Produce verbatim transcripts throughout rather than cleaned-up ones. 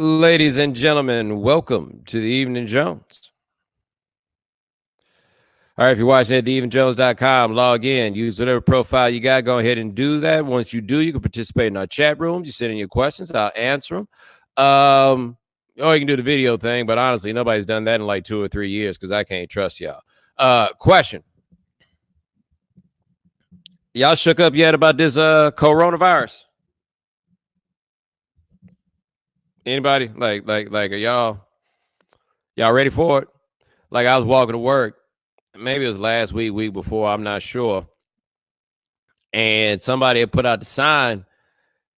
Ladies and gentlemen, welcome to the Evening Jones. All right, if you're watching at the evening jones dot com, log in, use whatever profile you got. Go ahead and do that. Once you do, you can participate in our chat rooms. You send in your questions, I'll answer them. Um, or you can do the video thing, but honestly, nobody's done that in like two or three years because I can't trust y'all. Uh, question. Y'all shook up yet about this uh, coronavirus? Anybody like like like are y'all y'all ready for it? Like I was walking to work, maybe it was last week, week before, I'm not sure. And somebody had put out the sign.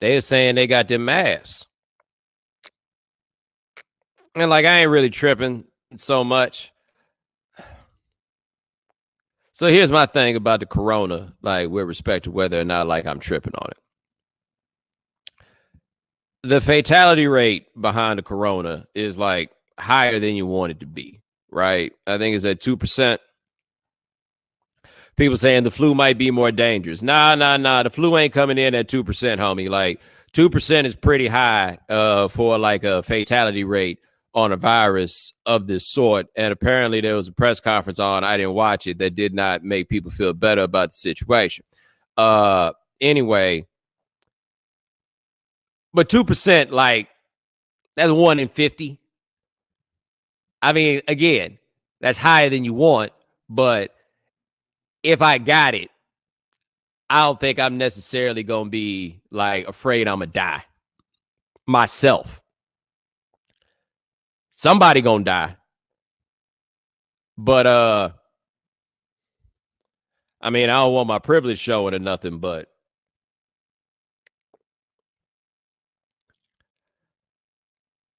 They were saying they got their masks, and like I ain't really tripping so much. So here's my thing about the corona, like with respect to whether or not like I'm tripping on it. The fatality rate behind the corona is like higher than you want it to be, right? I think it's at two percent. People saying the flu might be more dangerous. Nah, nah, nah. The flu ain't coming in at two percent, homie. Like two percent is pretty high uh, for like a fatality rate on a virus of this sort. And apparently there was a press conference on, I didn't watch it, that did not make people feel better about the situation. Uh, anyway, but two percent, like, that's one in fifty. I mean, again, that's higher than you want. But if I got it, I don't think I'm necessarily going to be, like, afraid I'm going to die myself. Somebody going to die. But, uh, I mean, I don't want my privilege showing or nothing, but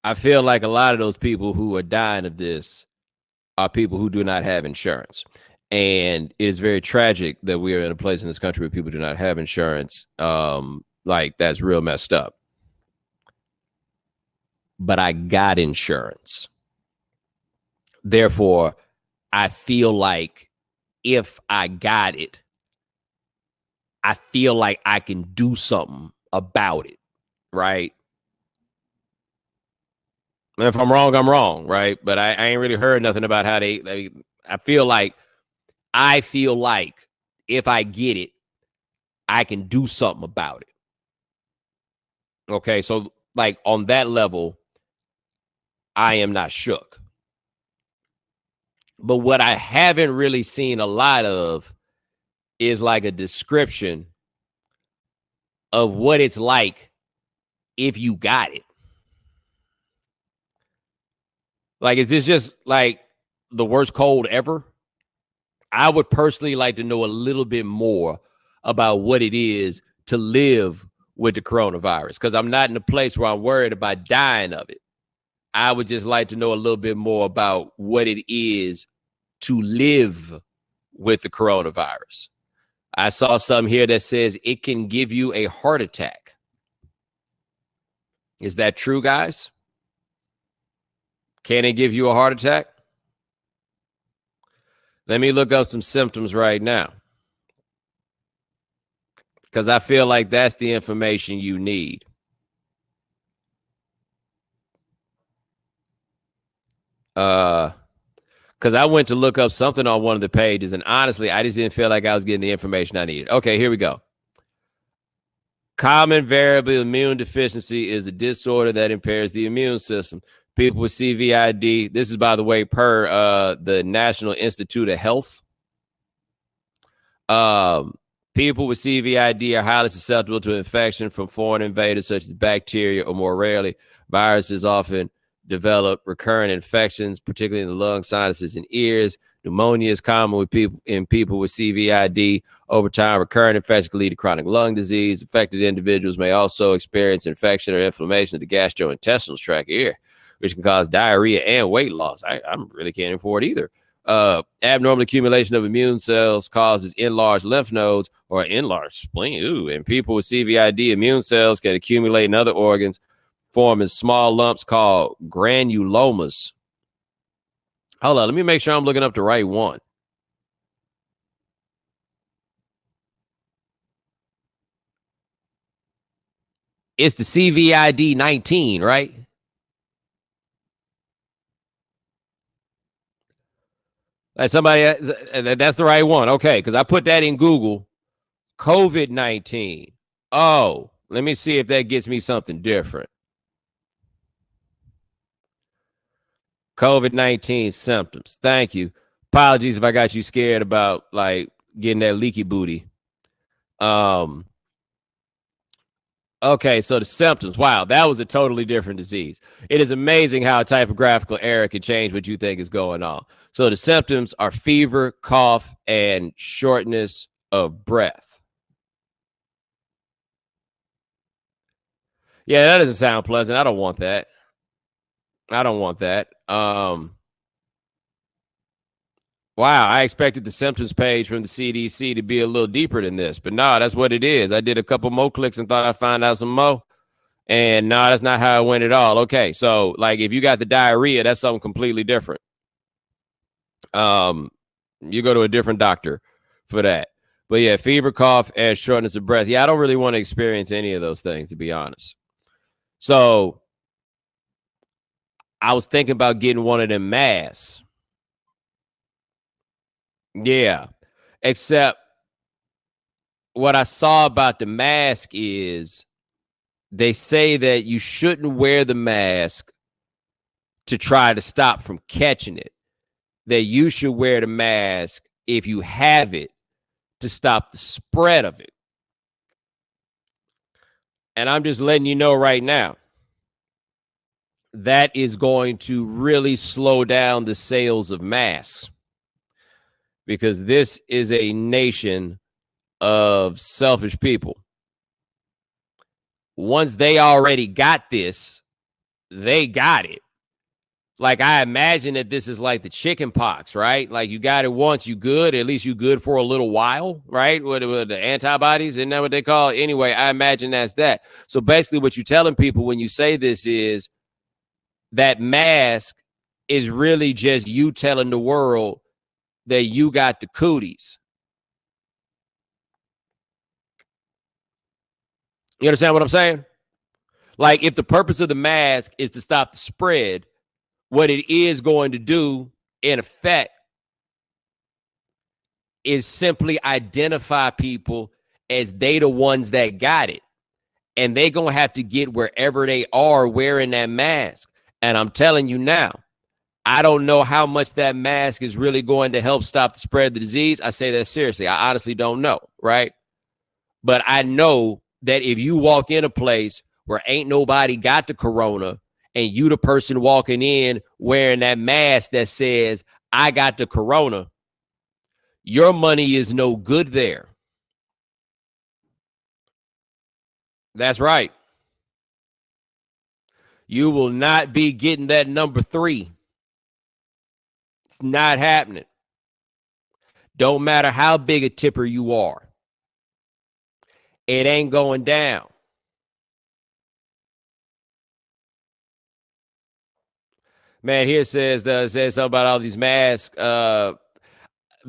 I feel like a lot of those people who are dying of this are people who do not have insurance. And it is very tragic that we are in a place in this country where people do not have insurance. Um, like, that's real messed up. But I got insurance. Therefore, I feel like if I got it, I feel like I can do something about it, right? If I'm wrong, I'm wrong, right? But I, I ain't really heard nothing about how they, they. I feel like, I feel like if I get it, I can do something about it. Okay, so like on that level, I am not shook. But what I haven't really seen a lot of is like a description of what it's like if you got it. Like, is this just like the worst cold ever? I would personally like to know a little bit more about what it is to live with the coronavirus, because I'm not in a place where I'm worried about dying of it. I would just like to know a little bit more about what it is to live with the coronavirus. I saw something here that says it can give you a heart attack. Is that true, guys? Can it give you a heart attack? Let me look up some symptoms right now, because I feel like that's the information you need. Uh, because I went to look up something on one of the pages, and honestly, I just didn't feel like I was getting the information I needed. Okay, here we go. Common variable immune deficiency is a disorder that impairs the immune system. People with C V I D, this is, by the way, per uh, the National Institute of Health. Um, people with C V I D are highly susceptible to infection from foreign invaders such as bacteria, or more rarely, viruses. Often develop recurrent infections, particularly in the lungs, sinuses, and ears. Pneumonia is common with people in people with C V I D. Over time, recurrent infections can lead to chronic lung disease. Affected individuals may also experience infection or inflammation of the gastrointestinal tract, ear, which can cause diarrhea and weight loss. I, I really can't afford either. Uh, abnormal accumulation of immune cells causes enlarged lymph nodes or enlarged spleen. Ooh, and people with C V I D, immune cells can accumulate in other organs, forming small lumps called granulomas. Hold on, let me make sure I'm looking up the right one. It's the C V I D nineteen, right? That's somebody. That's the right one. Okay, because I put that in Google. COVID nineteen. Oh, let me see if that gets me something different. COVID nineteen symptoms. Thank you. Apologies if I got you scared about like getting that leaky booty. Um. Okay, so the symptoms. Wow, that was a totally different disease. It is amazing how a typographical error can change what you think is going on. So the symptoms are fever, cough, and shortness of breath. Yeah, that doesn't sound pleasant. I don't want that. I don't want that. Um, wow, I expected the symptoms page from the C D C to be a little deeper than this, but no, nah, that's what it is. I did a couple more clicks and thought I'd find out some more, and no, nah, that's not how it went at all. Okay, so like if you got the diarrhea, that's something completely different. Um, you go to a different doctor for that. But yeah, fever, cough, and shortness of breath. Yeah, I don't really want to experience any of those things, to be honest. So I was thinking about getting one of them masks. Yeah, except what I saw about the mask is they say that you shouldn't wear the mask to try to stop from catching it. That you should wear the mask if you have it to stop the spread of it. And I'm just letting you know right now, that is going to really slow down the sales of masks, because this is a nation of selfish people. Once they already got this, they got it. Like, I imagine that this is like the chicken pox, right? Like, you got it once, you good, at least you good for a little while, right? What, what the antibodies, isn't that what they call it? Anyway, I imagine that's that. So basically what you're telling people when you say this is, that mask is really just you telling the world that you got the cooties. You understand what I'm saying? Like, if the purpose of the mask is to stop the spread, what it is going to do, in effect, is simply identify people as they the ones that got it. And they going to have to get wherever they are wearing that mask. And I'm telling you now, I don't know how much that mask is really going to help stop the spread of the disease. I say that seriously. I honestly don't know, right? But I know that if you walk in a place where ain't nobody got the corona and you the person walking in wearing that mask that says, I got the corona, your money is no good there. That's right. You will not be getting that number three. It's not happening. Don't matter how big a tipper you are. It ain't going down. Man, here says, uh, says something about all these masks uh,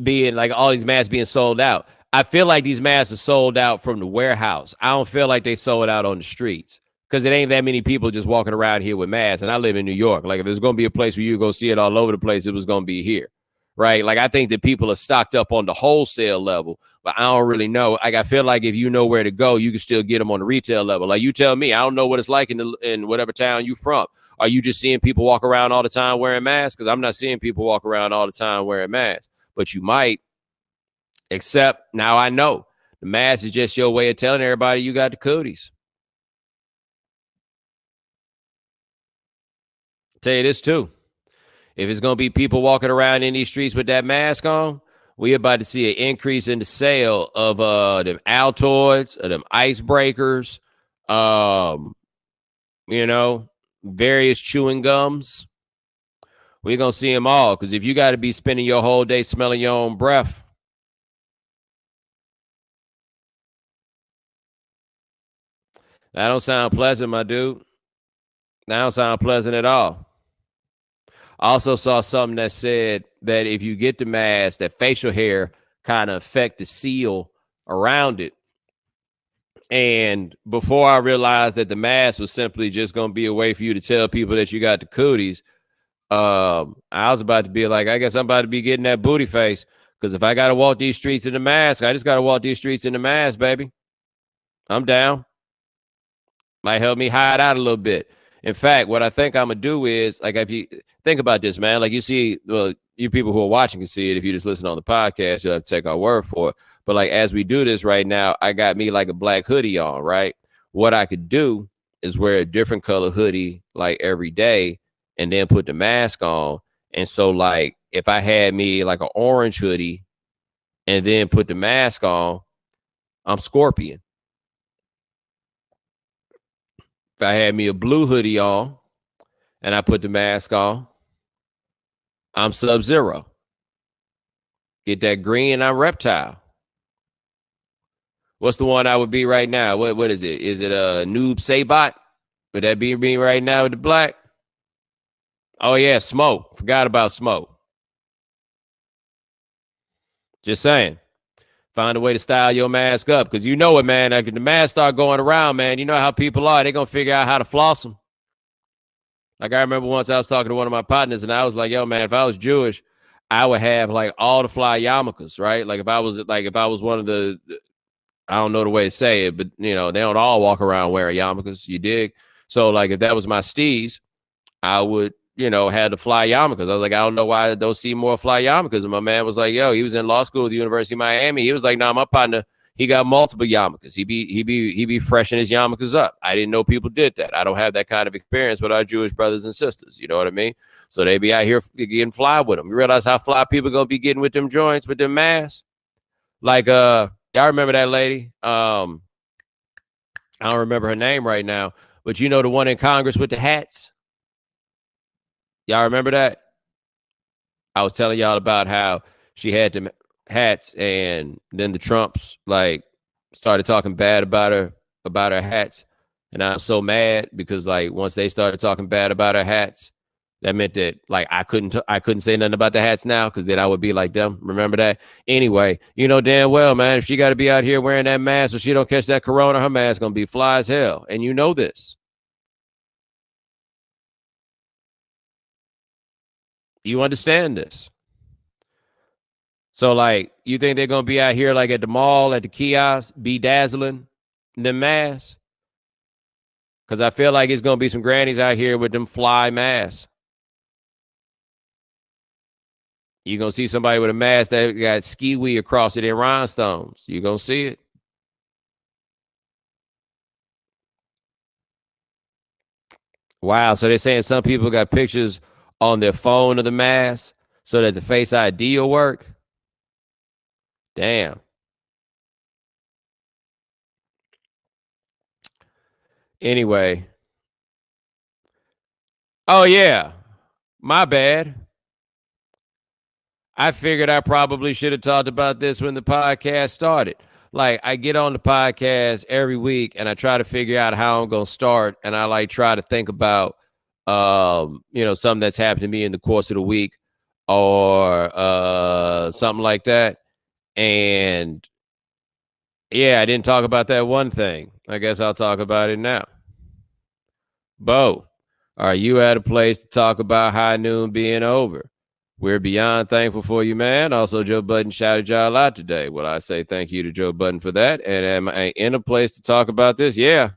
being like all these masks being sold out. I feel like these masks are sold out from the warehouse. I don't feel like they sold out on the streets. Because it ain't that many people just walking around here with masks. And I live in New York. Like, if there's going to be a place where you're going to see it all over the place, it was going to be here, right? Like, I think that people are stocked up on the wholesale level, but I don't really know. Like, I feel like if you know where to go, you can still get them on the retail level. Like, you tell me, I don't know what it's like in, the, in whatever town you from. Are you just seeing people walk around all the time wearing masks? Because I'm not seeing people walk around all the time wearing masks. But you might, except now I know. The mask is just your way of telling everybody you got the cooties. Tell you this too, if it's gonna be people walking around in these streets with that mask on, we're about to see an increase in the sale of uh them Altoids, of them icebreakers, um you know, various chewing gums. We're gonna see them all, because if you got to be spending your whole day smelling your own breath, that don't sound pleasant, my dude. That don't sound pleasant at all. I also saw something that said that if you get the mask, that facial hair kind of affect the seal around it. And before I realized that the mask was simply just going to be a way for you to tell people that you got the cooties, Um, I was about to be like, I guess I'm about to be getting that booty face, because if I got to walk these streets in the mask, I just got to walk these streets in the mask, baby. I'm down. Might help me hide out a little bit. In fact, what I think I'm going to do is, like, if you think about this, man, like you see, well, you people who are watching can see it. If you just listen on the podcast, you'll have to take our word for it. But like, as we do this right now, I got me like a black hoodie on, right? What I could do is wear a different color hoodie like every day and then put the mask on. And so like, if I had me like an orange hoodie and then put the mask on, I'm Scorpion. If I had me a blue hoodie on and I put the mask on, I'm Sub-Zero. Get that green, I'm Reptile. What's the one I would be right now? What what is it? Is it a Noob Sabot? Would that be me right now with the black? Oh yeah, Smoke. Forgot about Smoke. Just saying. Find a way to style your mask up, because you know it, man. After the masks start going around, man, you know how people are. They're going to figure out how to floss them. Like, I remember once I was talking to one of my partners, and I was like, yo, man, if I was Jewish, I would have, like, all the fly yarmulkes, right? Like, if I was, like, if I was one of the, I don't know the way to say it, but, you know, they don't all walk around wearing yarmulkes, you dig? So, like, if that was my steez, I would, you know, had to fly yarmulkes. I was like, I don't know why I don't see more fly yarmulkes. And my man was like, yo, he was in law school at the University of Miami. He was like, nah, my partner, he got multiple yarmulkes. He be, he be, he be freshening his yarmulkes up. I didn't know people did that. I don't have that kind of experience with our Jewish brothers and sisters. You know what I mean? So they be out here getting fly with them. You realize how fly people going to be getting with them joints, with them masks? Like, uh, y'all remember that lady? Um, I don't remember her name right now, but you know, the one in Congress with the hats? Y'all remember that? I was telling y'all about how she had the hats, and then the Trumps like started talking bad about her, about her hats. And I was so mad because like once they started talking bad about her hats, that meant that like I couldn't t- I couldn't say nothing about the hats now, because then I would be like them. Remember that? Anyway, you know damn well, man, if she got to be out here wearing that mask so she don't catch that corona, her mask going to be fly as hell. And you know this. You understand this. So, like, you think they're going to be out here, like, at the mall, at the kiosk, bedazzling the masks? Because I feel like it's going to be some grannies out here with them fly masks. You're going to see somebody with a mask that got skiwi across it in rhinestones. You're going to see it. Wow. So they're saying some people got pictures on their phone of the mask so that the Face I D will work. Damn. Anyway. Oh, yeah. My bad. I figured I probably should have talked about this when the podcast started. Like, I get on the podcast every week and I try to figure out how I'm going to start. And I, like, try to think about um you know something that's happened to me in the course of the week or uh something like that. And yeah, I didn't talk about that one thing. I guess I'll talk about it now. Bo, are you at a place to talk about High Noon being over? We're beyond thankful for you, man. Also, Joe Budden shouted y'all out today. Well, I say thank you to Joe Budden for that. And am I in a place to talk about this? Yeah,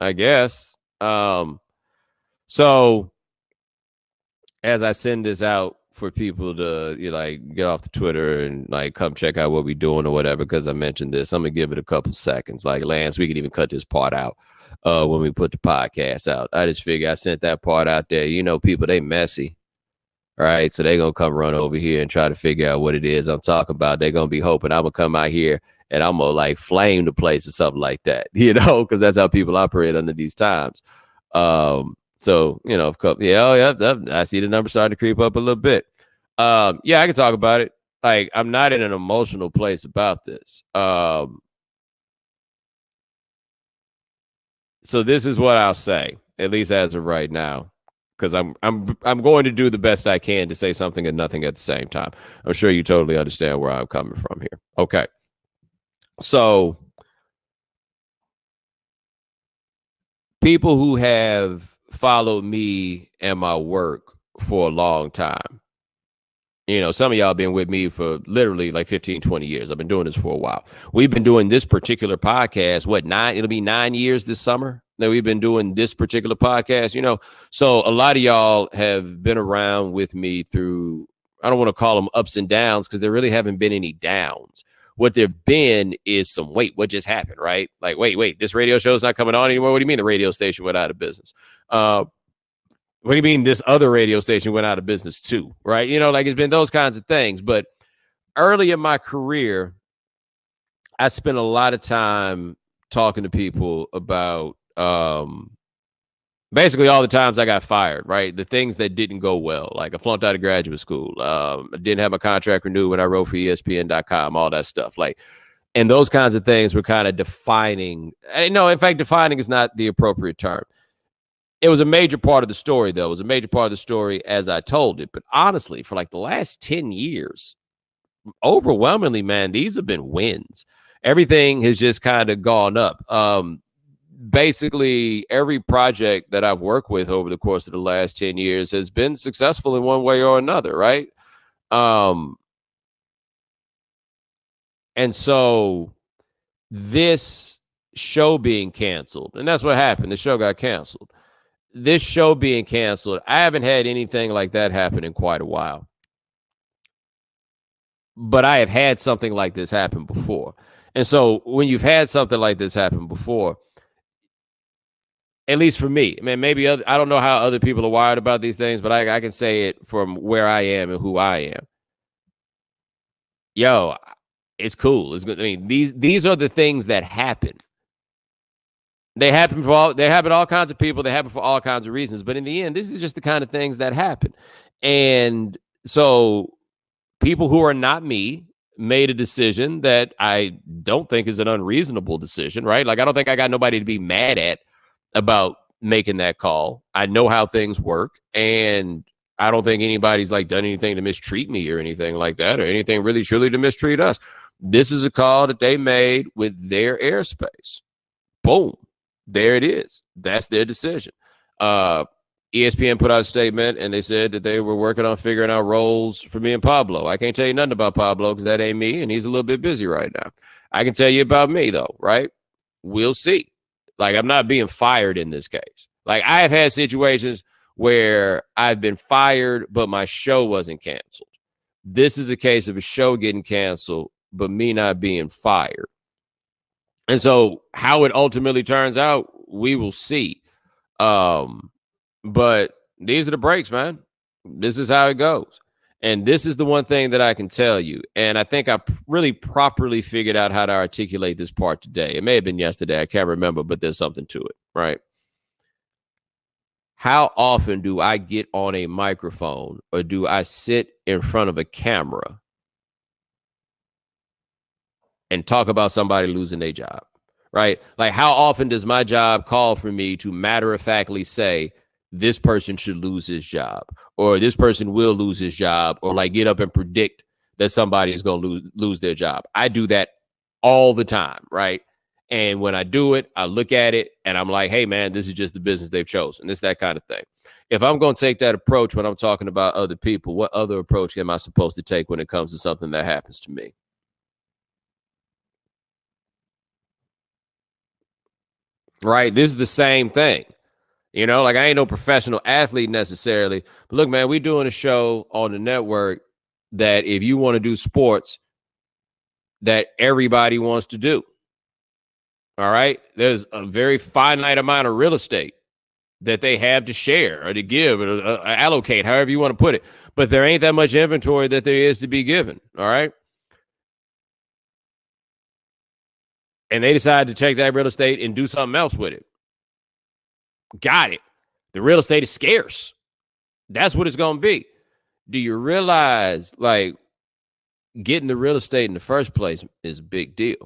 I guess. um So, as I send this out for people to, you know, like get off the Twitter and like come check out what we're doing or whatever, because I mentioned this, I'm gonna give it a couple seconds. Like, Lance, we could even cut this part out uh, when we put the podcast out. I just figure I sent that part out there. You know, people, they messy, right? So they gonna come run over here and try to figure out what it is I'm talking about. They're gonna be hoping I'm gonna come out here and I'm gonna like flame the place or something like that, you know, because that's how people operate under these times. Um. So, you know, yeah, yeah, I see the numbers starting to creep up a little bit. Um, yeah, I can talk about it. Like, I'm not in an emotional place about this. Um, so this is what I'll say, at least as of right now, because I'm I'm I'm going to do the best I can to say something and nothing at the same time. I'm sure you totally understand where I'm coming from here. Okay, so people who have followed me and my work for a long time. You know, some of y'all been with me for literally like fifteen, twenty years. I've been doing this for a while. We've been doing this particular podcast, what, nine? It'll be nine years this summer that we've been doing this particular podcast, you know. So a lot of y'all have been around with me through, I don't want to call them ups and downs because there really haven't been any downs. What there have been is some, wait, what just happened, right? Like, wait, wait, this radio show is not coming on anymore? What do you mean the radio station went out of business? Uh, What do you mean this other radio station went out of business too, right? You know, like it's been those kinds of things. But early in my career, I spent a lot of time talking to people about um, basically all the times I got fired, right? The things that didn't go well, like I flunked out of graduate school. Um, I didn't have my contract renewed when I wrote for E S P N dot com, all that stuff. Like, and those kinds of things were kind of defining. No, in fact, defining is not the appropriate term. It was a major part of the story, though. It was a major part of the story as I told it. But honestly, for like the last ten years, overwhelmingly, man, these have been wins. Everything has just kind of gone up. Um, basically, every project that I've worked with over the course of the last ten years has been successful in one way or another, right? Um, and so this show being canceled, and that's what happened. The show got canceled. This show being canceled, I haven't had anything like that happen in quite a while. But I have had something like this happen before. And so when you've had something like this happen before, at least for me, I mean, maybe other, I don't know how other people are wired about these things, but I, I can say it from where I am and who I am. Yo, it's cool. It's good. I mean, these, these are the things that happen. They happen for all, they happen to all kinds of people. They happen for all kinds of reasons. But in the end, this is just the kind of things that happen. And so people who are not me made a decision that I don't think is an unreasonable decision, right? Like, I don't think I got nobody to be mad at about making that call. I know how things work. And I don't think anybody's like done anything to mistreat me or anything like that, or anything really truly to mistreat us. This is a call that they made with their airspace. Boom. There it is. That's their decision. Uh, E S P N put out a statement, and they said that they were working on figuring out roles for me and Pablo. I can't tell you nothing about Pablo because that ain't me, and he's a little bit busy right now. I can tell you about me, though, right? We'll see. Like, I'm not being fired in this case. Like, I have had situations where I've been fired, but my show wasn't canceled. This is a case of a show getting canceled, but me not being fired. And so how it ultimately turns out, we will see. Um, but these are the breaks, man. This is how it goes. And this is the one thing that I can tell you. And I think I really properly figured out how to articulate this part today. It may have been yesterday. I can't remember, but there's something to it, right? How often do I get on a microphone or do I sit in front of a camera and talk about somebody losing their job, right? Like, how often does my job call for me to matter-of-factly say, this person should lose his job, or this person will lose his job, or like get up and predict that somebody is going to lose, lose their job? I do that all the time, right? And when I do it, I look at it and I'm like, hey, man, this is just the business they've chosen. This, that kind of thing. If I'm going to take that approach when I'm talking about other people, what other approach am I supposed to take when it comes to something that happens to me? Right. This is the same thing. You know, like I ain't no professional athlete necessarily. But look, man, we're doing a show on the network that if you want to do sports that everybody wants to do. All right. There's a very finite amount of real estate that they have to share or to give or uh, allocate, however you want to put it. But there ain't that much inventory that there is to be given. All right. And they decide to take that real estate and do something else with it. Got it. The real estate is scarce. That's what it's going to be. Do you realize, like, getting the real estate in the first place is a big deal?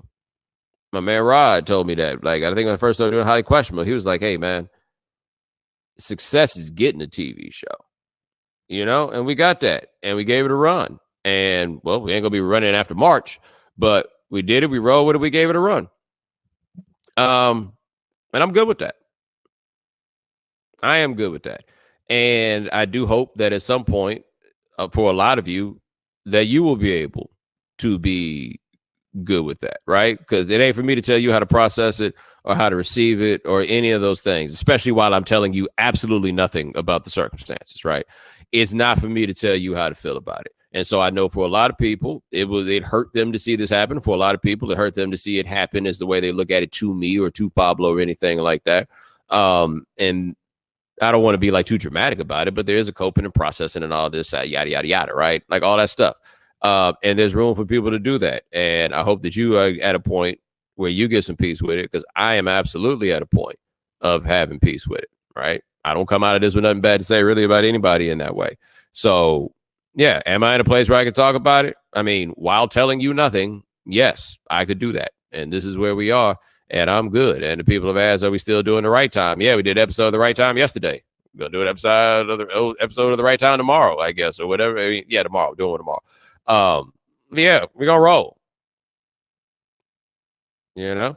My man Rod told me that. Like, I think when I first started doing Highly Questionable, he was like, hey, man, success is getting a T V show. You know? And we got that. And we gave it a run. And, well, we ain't going to be running after March, but we did it. We rolled with it. We gave it a run. Um, and I'm good with that. I am good with that. And I do hope that at some point, uh, for a lot of you, that you will be able to be good with that, right? Because it ain't for me to tell you how to process it or how to receive it or any of those things, especially while I'm telling you absolutely nothing about the circumstances, right? It's not for me to tell you how to feel about it. And so I know for a lot of people, it was it hurt them to see this happen. For a lot of people, it hurt them to see it happen is the way they look at it to me or to Pablo or anything like that. Um, and I don't want to be like too dramatic about it, but there is a coping and processing and all this, yada, yada, yada, right? Like all that stuff. Uh, and there's room for people to do that. And I hope that you are at a point where you get some peace with it, because I am absolutely at a point of having peace with it, right? I don't come out of this with nothing bad to say really about anybody in that way. So yeah, am I in a place where I can talk about it? I mean, while telling you nothing, yes, I could do that. And this is where we are, and I'm good. And the people have asked, are we still doing The Right Time? Yeah, we did episode of The Right Time yesterday. We're going to do an episode of, the, episode of The Right Time tomorrow, I guess, or whatever. I mean, yeah, tomorrow. We're doing it tomorrow. Um, yeah, we're going to roll. You know?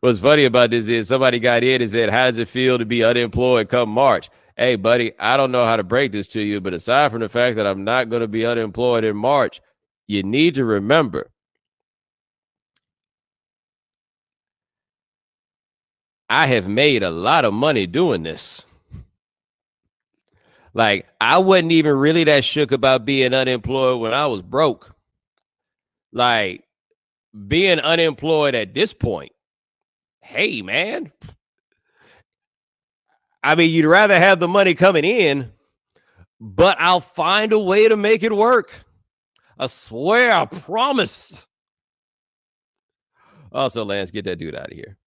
What's funny about this is somebody got in and said, how does it feel to be unemployed come March? Hey, buddy, I don't know how to break this to you, but aside from the fact that I'm not going to be unemployed in March, you need to remember, I have made a lot of money doing this. Like, I wasn't even really that shook about being unemployed when I was broke. Like, being unemployed at this point, hey, man. I mean, you'd rather have the money coming in, but I'll find a way to make it work. I swear, I promise. Also, Lance, get that dude out of here.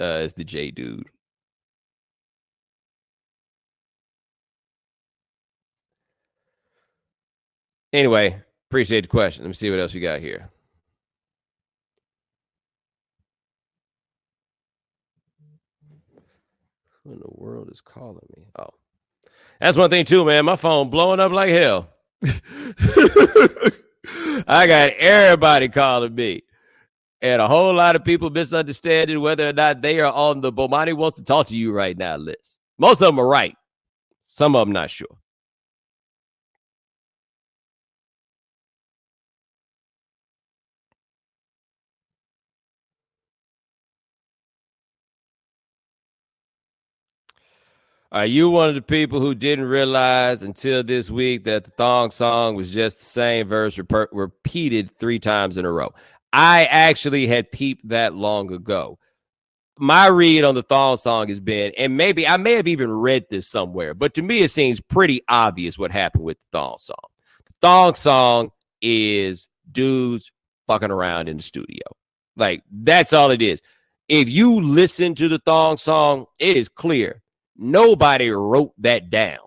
Uh, it's the J dude. Anyway, appreciate the question. Let me see what else we got here. Who in the world is calling me? Oh, that's one thing too, man. My phone blowing up like hell. I got everybody calling me. And a whole lot of people misunderstanding whether or not they are on the Bomani wants to talk to you right now list. Most of them are right. Some of them not sure. Are you one of the people who didn't realize until this week that the Thong Song was just the same verse rep- repeated three times in a row? I actually had peeped that long ago. My read on the Thong Song has been, and maybe I may have even read this somewhere, but to me, it seems pretty obvious what happened with the Thong Song. The Thong Song is dudes fucking around in the studio. Like, that's all it is. If you listen to the Thong Song, it is clear. Nobody wrote that down.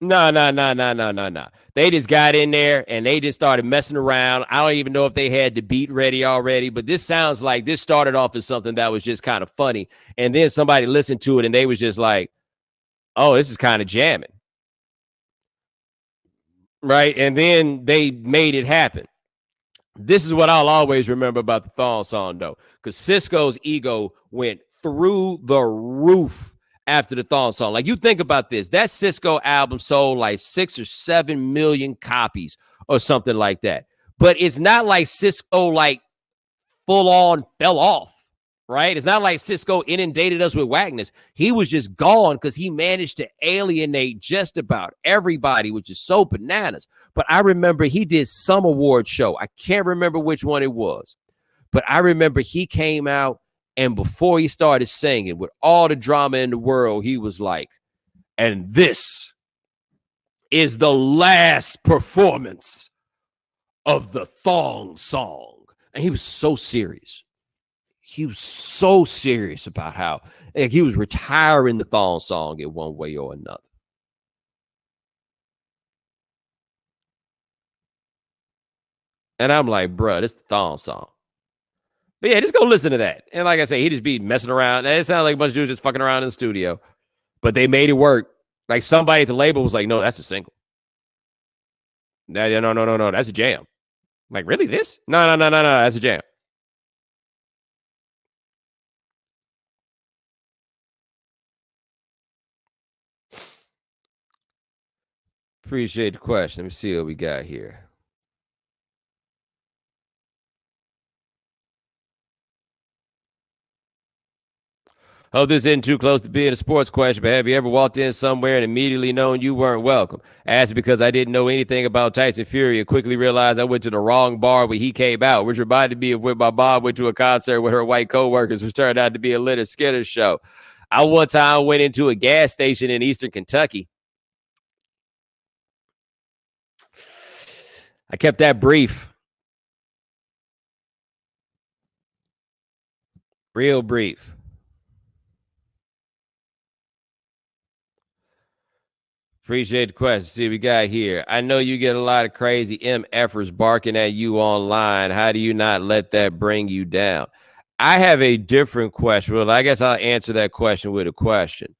No, no, no, no, no, no, no. They just got in there and they just started messing around. I don't even know if they had the beat ready already, but this sounds like this started off as something that was just kind of funny. And then somebody listened to it and they was just like, oh, this is kind of jamming. Right? And then they made it happen. This is what I'll always remember about the Thong Song, though, because Cisco's ego went through the roof after the Thong Song. Like, you think about this, that Cisco album sold like six or seven million copies or something like that. But it's not like Cisco like full on fell off, right? It's not like Cisco inundated us with whackness. He was just gone because he managed to alienate just about everybody, which is so bananas. But I remember he did some award show. I can't remember which one it was, but I remember he came out, and before he started singing, with all the drama in the world, he was like, and this is the last performance of the Thong Song. And he was so serious. He was so serious about how, like, he was retiring the Thong Song in one way or another. And I'm like, bruh, this is the Thong Song. But yeah, just go listen to that. And like I say, he just be messing around. It sounded like a bunch of dudes just fucking around in the studio. But they made it work. Like, somebody at the label was like, no, that's a single. No, no, no, no, no. That's a jam. I'm like, really, this? No, no, no, no, no. That's a jam. Appreciate the question. Let me see what we got here. Hope this isn't too close to being a sports question, but have you ever walked in somewhere and immediately known you weren't welcome? Asked because I didn't know anything about Tyson Fury and quickly realized I went to the wrong bar when he came out, which reminded me of when my mom went to a concert with her white co-workers, which turned out to be a Lynyrd Skynyrd show. I one time went into a gas station in Eastern Kentucky. I kept that brief. Real brief. Appreciate the question. See what we got here. I know you get a lot of crazy MFers barking at you online. How do you not let that bring you down? I have a different question. Well, I guess I'll answer that question with a question.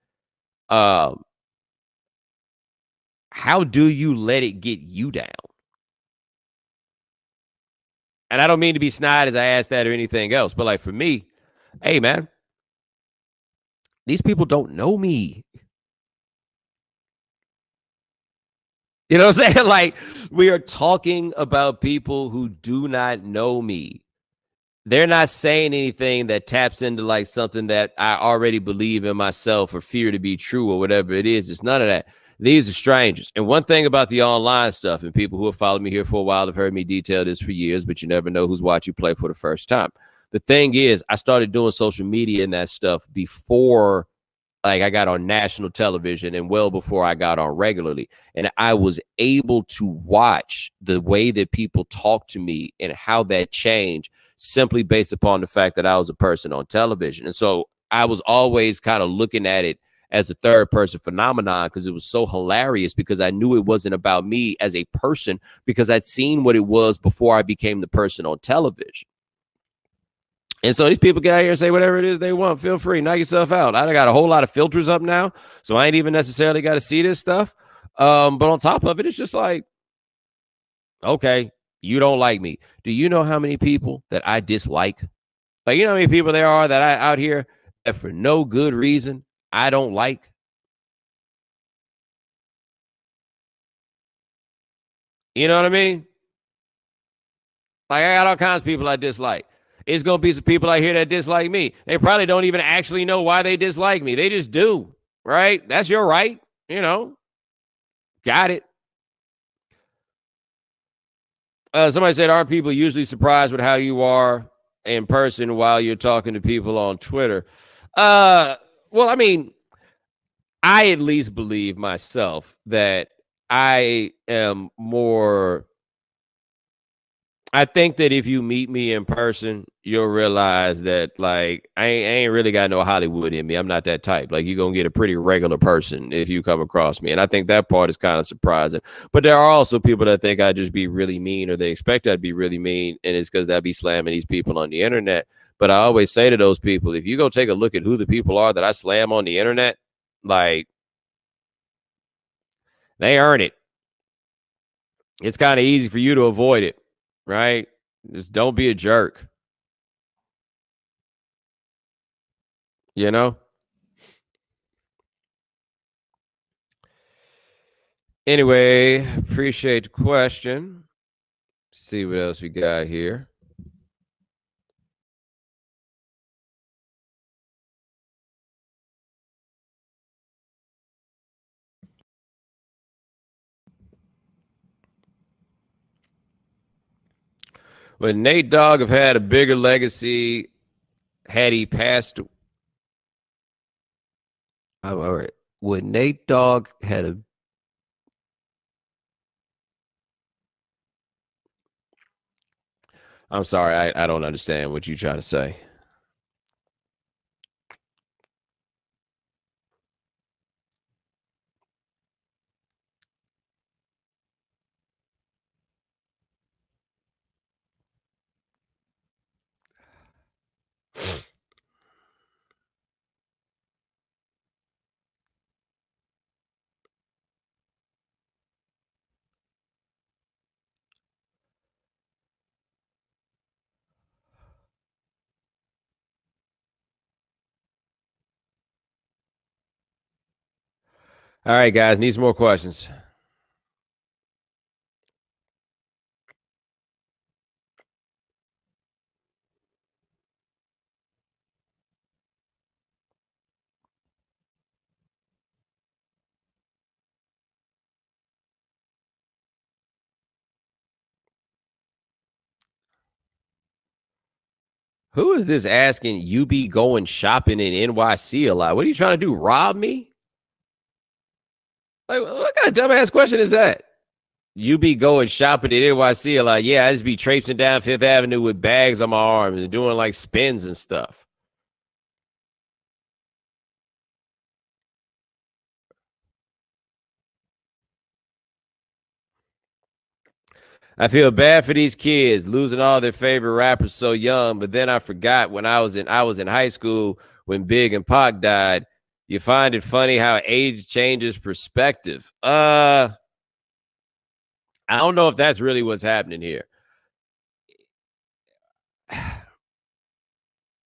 Um, how do you let it get you down? And I don't mean to be snide as I ask that or anything else, but like for me, hey, man, these people don't know me. You know what I'm saying? Like, we are talking about people who do not know me. They're not saying anything that taps into like something that I already believe in myself or fear to be true or whatever it is. It's none of that. These are strangers. And one thing about the online stuff, and people who have followed me here for a while have heard me detail this for years, but you never know who's watching you play for the first time. The thing is, I started doing social media and that stuff before like I got on national television and well before I got on regularly. And I was able to watch the way that people talk to me and how that changed simply based upon the fact that I was a person on television. And so I was always kind of looking at it as a third person phenomenon because it was so hilarious, because I knew it wasn't about me as a person because I'd seen what it was before I became the person on television. And so these people get out here and say whatever it is they want. Feel free. Knock yourself out. I got a whole lot of filters up now, so I ain't even necessarily got to see this stuff. Um, but on top of it, it's just like, okay, you don't like me. Do you know how many people that I dislike? Like, you know how many people there are that I out here that for no good reason I don't like? You know what I mean? Like, I got all kinds of people I dislike. It's going to be some people out here that dislike me. They probably don't even actually know why they dislike me. They just do, right? That's your right, you know. Got it. Uh, somebody said, are people usually surprised with how you are in person while you're talking to people on Twitter? Uh, well, I mean, I at least believe myself that I am more... I think that if you meet me in person, you'll realize that, like, I ain't, I ain't really got no Hollywood in me. I'm not that type. Like, you're going to get a pretty regular person if you come across me. And I think that part is kind of surprising. But there are also people that think I'd just be really mean, or they expect I'd be really mean, and it's because I'd be slamming these people on the internet. But I always say to those people, if you go take a look at who the people are that I slam on the internet, like, they earn it. It's kind of easy for you to avoid it. Right? Just don't be a jerk. You know? Anyway, appreciate the question. Let's see what else we got here. Would Nate Dogg have had a bigger legacy had he passed? Oh, all right. Would Nate Dogg had a? I'm sorry, I, I don't understand what you're trying to say. All right, guys, need some more questions. Who is this asking you be going shopping in N Y C a lot? What are you trying to do, rob me? Like, what kind of dumbass question is that? You be going shopping at N Y C a lot. Yeah, I just be traipsing down Fifth Avenue with bags on my arms and doing like spins and stuff. I feel bad for these kids losing all their favorite rappers so young, but then I forgot when I was in I was in high school when Big and Pac died. You find it funny how age changes perspective. Uh, I don't know if that's really what's happening here.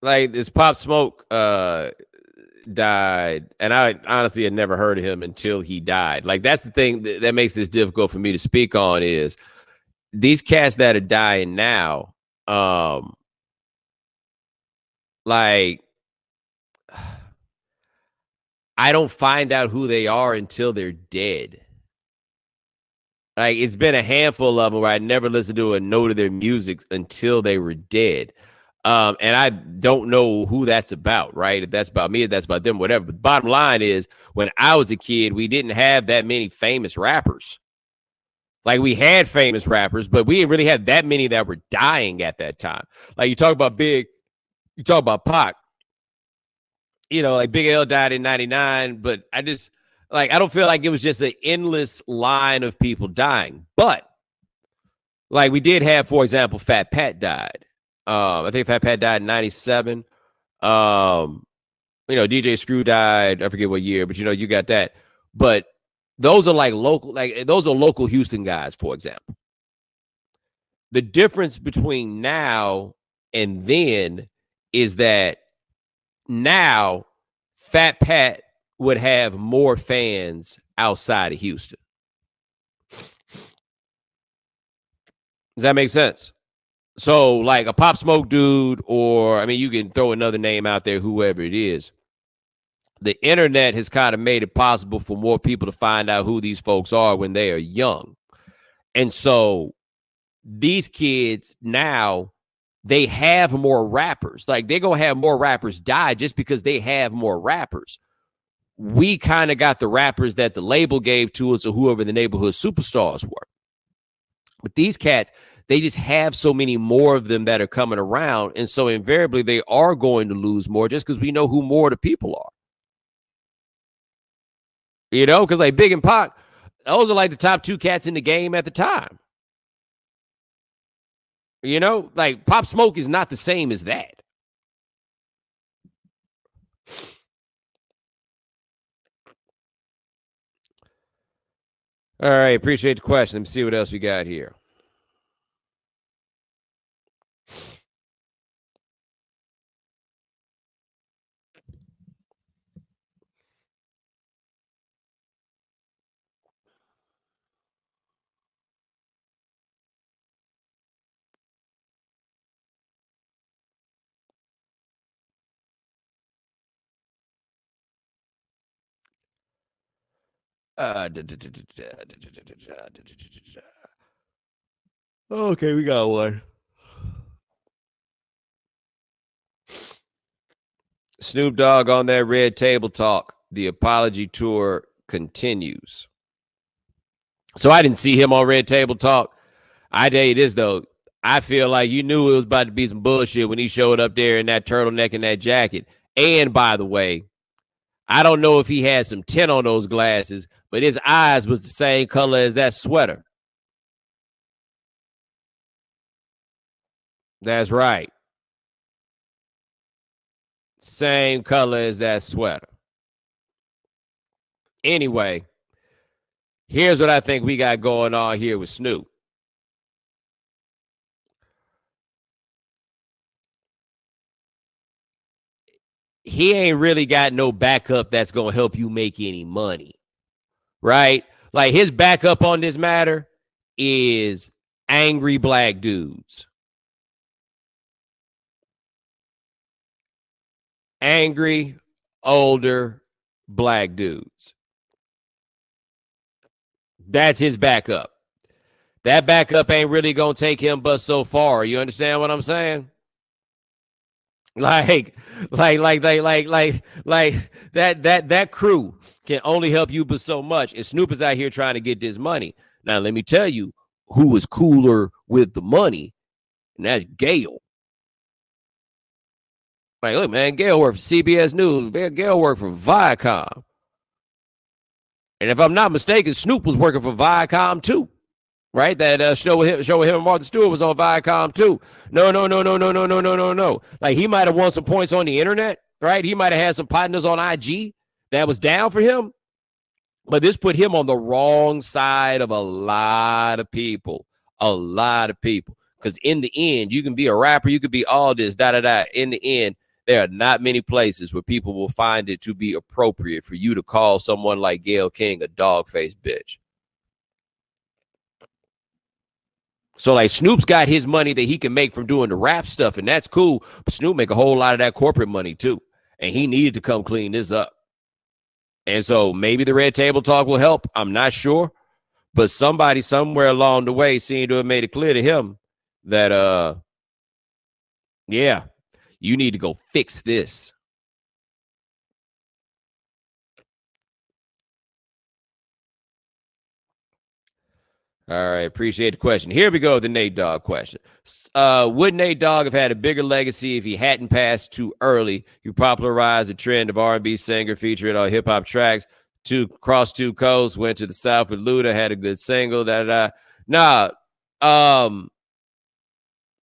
Like this Pop Smoke uh, died, and I honestly had never heard of him until he died. Like that's the thing that, that makes this difficult for me to speak on is these cats that are dying now, um, like I don't find out who they are until they're dead. Like it's been a handful of them where I never listened to a note of their music until they were dead. Um, and I don't know who that's about, right? If that's about me, if that's about them, whatever. But bottom line is when I was a kid, we didn't have that many famous rappers. Like, we had famous rappers, but we didn't really have that many that were dying at that time. Like, you talk about Big, you talk about Pac. You know, like, Big L died in ninety-nine, but I just, like, I don't feel like it was just an endless line of people dying. But, like, we did have, for example, Fat Pat died. Um, I think Fat Pat died in ninety-seven. Um, you know, D J Screw died, I forget what year, but, you know, you got that. But those are like local, like those are local Houston guys, for example. The difference between now and then is that now Fat Pat would have more fans outside of Houston. Does that make sense? So like a Pop Smoke dude, or I mean, you can throw another name out there, whoever it is. The internet has kind of made it possible for more people to find out who these folks are when they are young. And so these kids now, they have more rappers. Like they're going to have more rappers die just because they have more rappers. We kind of got the rappers that the label gave to us or whoever the neighborhood superstars were. But these cats, they just have so many more of them that are coming around. And so invariably they are going to lose more just because we know who more of the people are. You know, because like Big and Pac, those are like the top two cats in the game at the time. You know, like Pop Smoke is not the same as that. All right, appreciate the question. Let me see what else we got here. Okay, we got one. Snoop Dogg on that Red Table Talk. The apology tour continues. So I didn't see him on Red Table Talk. I tell you this, though. I feel like you knew it was about to be some bullshit when he showed up there in that turtleneck and that jacket. And by the way, I don't know if he had some tint on those glasses, but his eyes was the same color as that sweater. That's right. Same color as that sweater. Anyway, here's what I think we got going on here with Snoop. He ain't really got no backup that's going to help you make any money, right? Like his backup on this matter is angry black dudes. Angry, older black dudes. That's his backup. That backup ain't really going to take him but so far. You understand what I'm saying? Like, like, like, like, like, like, like that, that, that crew can only help you but so much. And Snoop is out here trying to get this money. Now, let me tell you who was cooler with the money, and that's Gayle. Like, look, man, Gayle worked for C B S News. Gayle worked for Viacom. And if I'm not mistaken, Snoop was working for Viacom, too. Right? That uh, show with him, show with him and Martha Stewart was on Viacom, too. No, no, no, no, no, no, no, no, no, no. Like, he might have won some points on the internet, right? He might have had some partners on I G that was down for him. But this put him on the wrong side of a lot of people. A lot of people. Because in the end, you can be a rapper, you could be all this, da-da-da. In the end, there are not many places where people will find it to be appropriate for you to call someone like Gayle King a dog-faced bitch. So, like, Snoop's got his money that he can make from doing the rap stuff, and that's cool. But Snoop make a whole lot of that corporate money, too, and he needed to come clean this up. And so maybe the Red Table Talk will help. I'm not sure. But somebody somewhere along the way seemed to have made it clear to him that, uh, yeah, you need to go fix this. All right, appreciate the question. Here we go with the Nate Dogg question. Uh, would Nate Dogg have had a bigger legacy if he hadn't passed too early? You popularized the trend of R and B singer featuring all hip-hop tracks. Two, crossed two coasts, went to the South with Luda, had a good single. Da, da, da. Nah, um,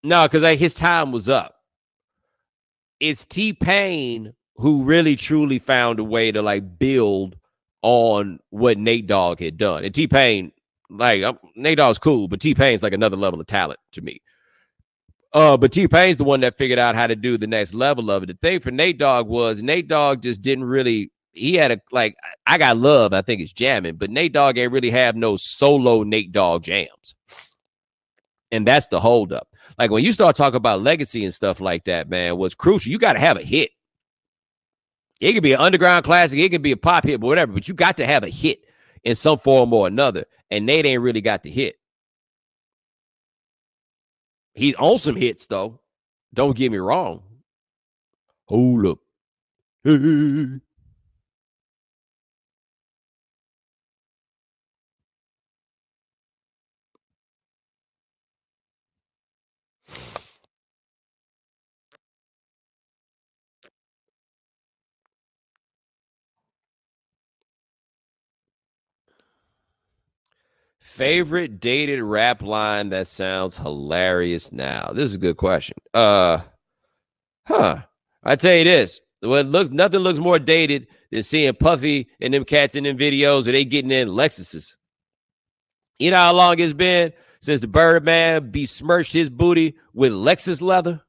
nah, because like, his time was up. It's T-Pain who really truly found a way to like build on what Nate Dogg had done. And T-Pain, like I'm, Nate Dogg's cool, but T-Pain's like another level of talent to me. Uh, but T-Pain's the one that figured out how to do the next level of it. The thing for Nate Dogg was Nate Dogg just didn't really, he had a, like, I Got Love, I think it's jamming, but Nate Dogg ain't really have no solo Nate Dogg jams. And that's the holdup. Like, when you start talking about legacy and stuff like that, man, what's crucial, you got to have a hit. It could be an underground classic. It could be a pop hit, but whatever. But you got to have a hit in some form or another. And Nate ain't really got the hit. He's on some hits, though. Don't get me wrong. Hold up. Hey. Favorite dated rap line that sounds hilarious now? This is a good question. Uh, huh. I tell you this. Well, it looks, nothing looks more dated than seeing Puffy and them cats in them videos where they getting in Lexuses. You know how long it's been since the Birdman besmirched his booty with Lexus leather?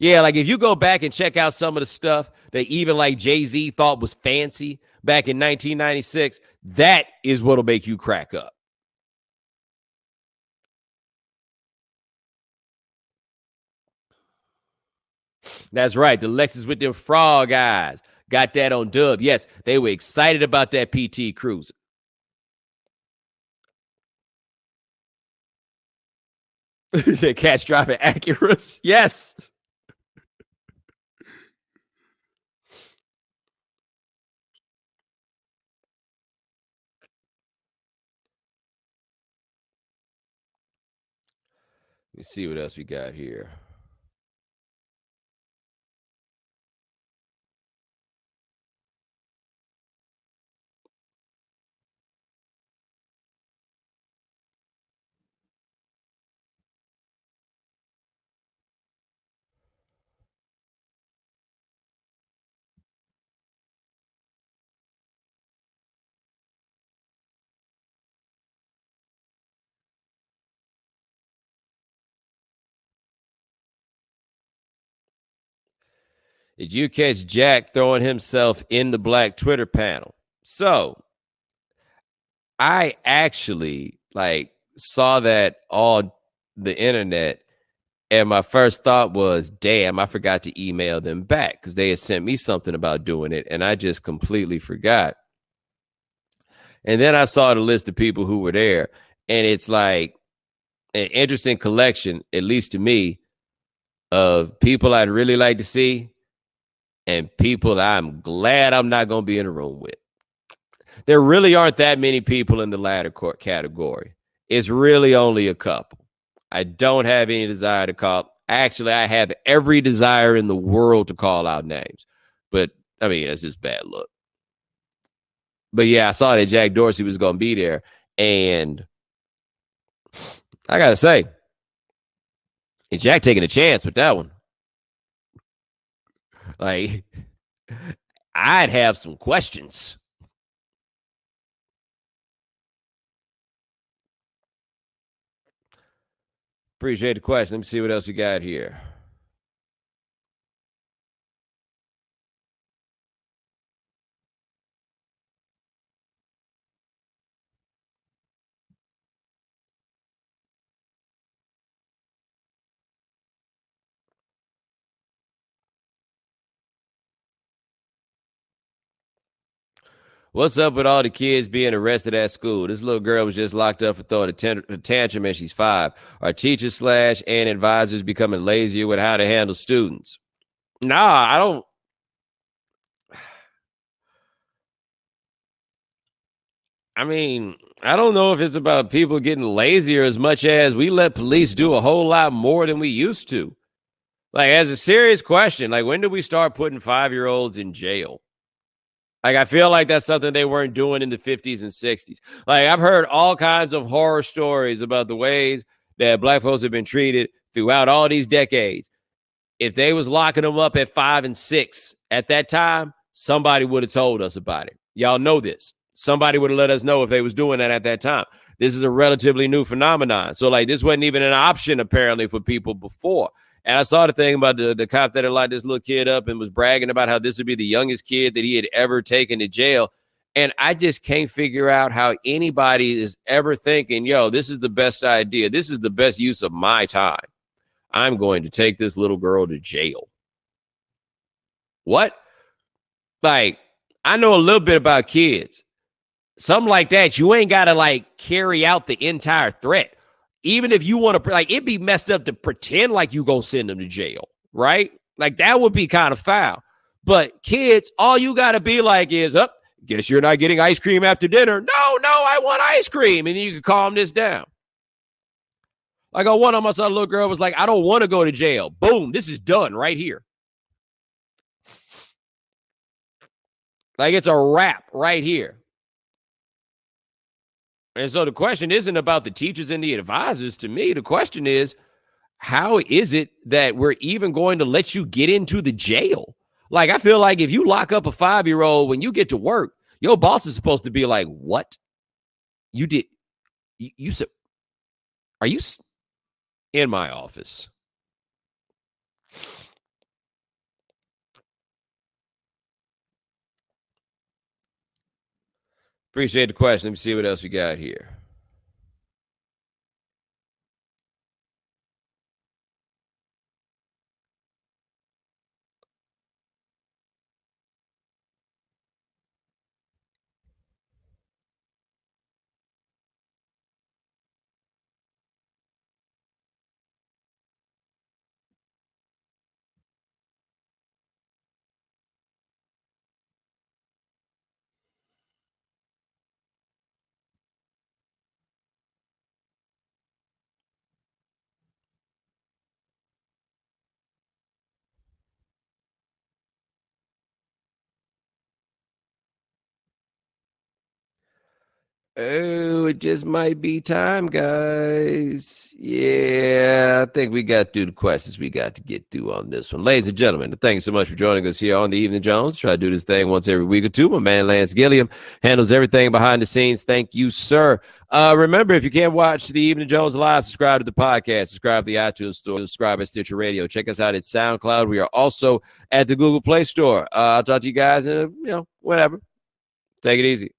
Yeah, like if you go back and check out some of the stuff that even like Jay-Z thought was fancy back in nineteen ninety-six, that is what'll make you crack up. That's right. The Lexus with them frog eyes. Got that on dub. Yes, they were excited about that P T Cruiser. Cat's driving Acuras. Yes. Let me see what else we got here. Did you catch Jack throwing himself in the black Twitter panel? So I actually like saw that on the internet. And my first thought was, damn, I forgot to email them back because they had sent me something about doing it. And I just completely forgot. And then I saw the list of people who were there. And it's like, an interesting collection, at least to me, of people I'd really like to see and people I'm glad I'm not going to be in a room with. There really aren't that many people in the latter court category. It's really only a couple. I don't have any desire to call. Actually, I have every desire in the world to call out names. But, I mean, that's just bad luck. But, yeah, I saw that Jack Dorsey was going to be there. And I got to say, and Jack taking a chance with that one. Like, I'd have some questions. Appreciate the question. Let me see what else we got here. What's up with all the kids being arrested at school? This little girl was just locked up for throwing a, tant- a tantrum and she's five. Are teachers slash and advisors becoming lazier with how to handle students? Nah, I don't. I mean, I don't know if it's about people getting lazier as much as we let police do a whole lot more than we used to. Like, as a serious question, like, when do we start putting five-year-olds in jail? Like, I feel like that's something they weren't doing in the fifties and sixties. Like, I've heard all kinds of horror stories about the ways that black folks have been treated throughout all these decades. If they was locking them up at five and six at that time, somebody would have told us about it. Y'all know this. Somebody would have let us know if they was doing that at that time. This is a relatively new phenomenon. So, like, this wasn't even an option, apparently, for people before. And I saw the thing about the, the cop that had locked this little kid up and was bragging about how this would be the youngest kid that he had ever taken to jail. And I just can't figure out how anybody is ever thinking, yo, this is the best idea. This is the best use of my time. I'm going to take this little girl to jail. What? Like, I know a little bit about kids. Something like that, you ain't got to, like, carry out the entire threat. Even if you want to, like, it'd be messed up to pretend like you gonna send them to jail, right? Like, that would be kind of foul. But kids, all you got to be like is, up, oh, guess you're not getting ice cream after dinner. No, no, I want ice cream. And then you can calm this down. Like, on one of my son, a little girl was like, I don't want to go to jail. Boom, this is done right here. Like, it's a wrap right here. And so the question isn't about the teachers and the advisors. To me, the question is, how is it that we're even going to let you get into the jail? Like, I feel like if you lock up a five-year-old, when you get to work, your boss is supposed to be like, what? You did, you, you said, are you in my office? Appreciate the question. Let me see what else we got here. Oh, it just might be time, guys. Yeah, I think we got through the questions we got to get through on this one. Ladies and gentlemen, thanks so much for joining us here on the Evening Jones. Try to do this thing once every week or two. My man Lance Gilliam handles everything behind the scenes. Thank you, sir. Uh, remember, if you can't watch the Evening Jones live, subscribe to the podcast, subscribe to the iTunes store, subscribe at Stitcher Radio. Check us out at SoundCloud. We are also at the Google Play Store. Uh, I'll talk to you guys in, a, you know, whatever. Take it easy.